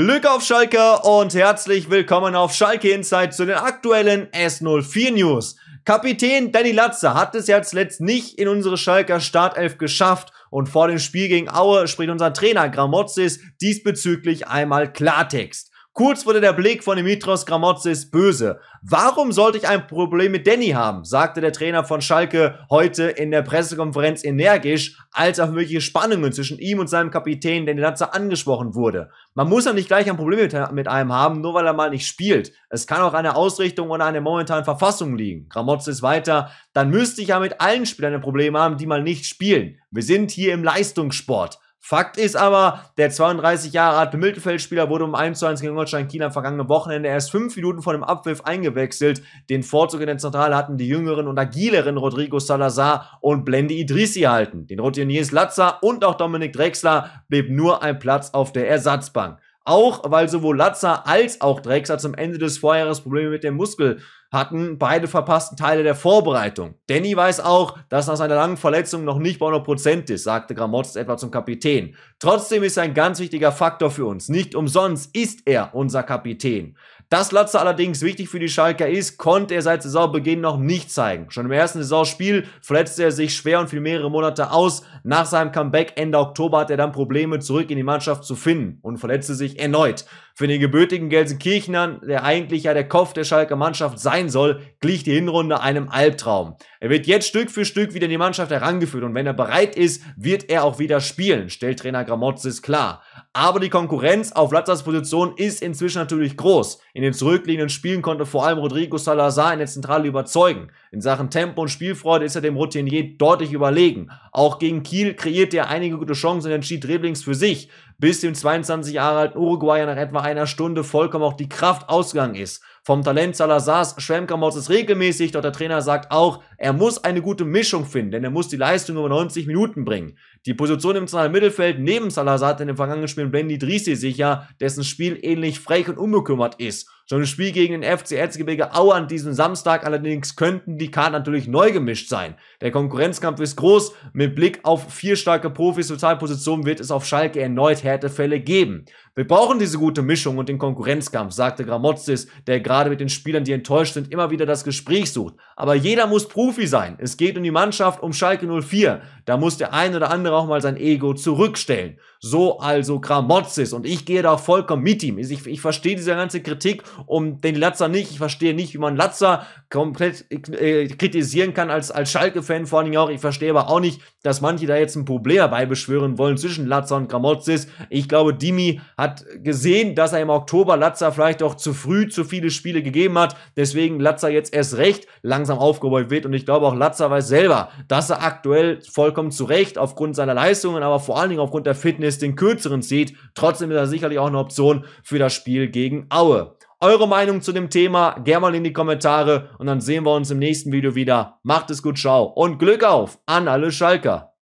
Glück auf Schalke und herzlich willkommen auf Schalke Inside zu den aktuellen S04 News. Kapitän Danny Latza hat es ja zuletzt nicht in unsere Schalker Startelf geschafft und vor dem Spiel gegen Aue spricht unser Trainer Grammozis diesbezüglich einmal Klartext. Kurz wurde der Blick von Dimitrios Grammozis böse. Warum sollte ich ein Problem mit Danny haben, sagte der Trainer von Schalke heute in der Pressekonferenz energisch, als auf mögliche Spannungen zwischen ihm und seinem Kapitän Danny Latza angesprochen wurde. Man muss ja nicht gleich ein Problem mit einem haben, nur weil er mal nicht spielt. Es kann auch an der Ausrichtung oder an der momentanen Verfassung liegen. Grammozis weiter, dann müsste ich ja mit allen Spielern ein Problem haben, die mal nicht spielen. Wir sind hier im Leistungssport. Fakt ist aber, der 32 Jahre alte Mittelfeldspieler wurde um 1:1 gegen Holstein Kiel am vergangenen Wochenende erst 5 Minuten vor dem Abpfiff eingewechselt. Den Vorzug in der Zentrale hatten die jüngeren und agileren Rodrigo Salazar und Blendi Idrizi erhalten. Den Routiniers Latza und auch Dominik Drexler blieb nur ein Platz auf der Ersatzbank. Auch weil sowohl Latza als auch Drexler zum Ende des Vorjahres Probleme mit dem Muskel hatten, beide verpassten Teile der Vorbereitung. Danny weiß auch, dass nach seiner langen Verletzung noch nicht bei 100% ist, sagte Grammozis etwa zum Kapitän. Trotzdem ist er ein ganz wichtiger Faktor für uns. Nicht umsonst ist er unser Kapitän. Dass Latza allerdings wichtig für die Schalker ist, konnte er seit Saisonbeginn noch nicht zeigen. Schon im ersten Saisonspiel verletzte er sich schwer und fiel mehrere Monate aus. Nach seinem Comeback Ende Oktober hat er dann Probleme, zurück in die Mannschaft zu finden und verletzte sich erneut. Für den gebürtigen Gelsenkirchnern, der eigentlich ja der Kopf der Schalker Mannschaft sein soll, glich die Hinrunde einem Albtraum. Er wird jetzt Stück für Stück wieder in die Mannschaft herangeführt und wenn er bereit ist, wird er auch wieder spielen, stellt Trainer Grammozis klar. Aber die Konkurrenz auf Latzas Position ist inzwischen natürlich groß. In den zurückliegenden Spielen konnte vor allem Rodrigo Salazar in der Zentrale überzeugen. In Sachen Tempo und Spielfreude ist er dem Routinier deutlich überlegen. Auch gegen Kiel kreierte er einige gute Chancen und entschied Dribblings für sich, bis dem 22 Jahre alten Uruguayer nach etwa einer Stunde vollkommen auch die Kraft ausgegangen ist. Vom Talent Salazars schwärmt Grammozis regelmäßig, doch der Trainer sagt auch, er muss eine gute Mischung finden, denn er muss die Leistung über 90 Minuten bringen. Die Position im zentralen Mittelfeld neben Salazar hat in dem vergangenen Spiel Blendi Idrizi sicher, dessen Spiel ähnlich frech und unbekümmert ist. Schon im Spiel gegen den FC Erzgebirge Aue an diesem Samstag allerdings könnten die Karten natürlich neu gemischt sein. Der Konkurrenzkampf ist groß, mit Blick auf 4 starke Profis Totalpositionen wird es auf Schalke erneut Härtefälle geben. Wir brauchen diese gute Mischung und den Konkurrenzkampf, sagte Grammozis, der gerade mit den Spielern, die enttäuscht sind, immer wieder das Gespräch sucht. Aber jeder muss Profi sein. Es geht um die Mannschaft, um Schalke 04. Da muss der ein oder andere auch mal sein Ego zurückstellen. So also Grammozis. Und ich gehe da auch vollkommen mit ihm. Ich verstehe diese ganze Kritik um den Latza nicht. Ich verstehe nicht, wie man Latza komplett kritisieren kann als Schalke-Fan vor allen Dingen auch. Ich verstehe aber auch nicht, dass manche da jetzt ein Problem dabei beschwören wollen zwischen Latza und Grammozis. Ich glaube, Dimi hat gesehen, dass er im Oktober Latza vielleicht auch zu früh zu viele Spiele gegeben hat. Deswegen Latza jetzt erst recht langsam aufgebaut wird. Und ich glaube auch Latza weiß selber, dass er aktuell vollkommen zu Recht aufgrund seiner Leistungen, aber vor allen Dingen aufgrund der Fitness den kürzeren zieht. Trotzdem ist er sicherlich auch eine Option für das Spiel gegen Aue. Eure Meinung zu dem Thema gerne mal in die Kommentare und dann sehen wir uns im nächsten Video wieder. Macht es gut, ciao und Glück auf an alle Schalker.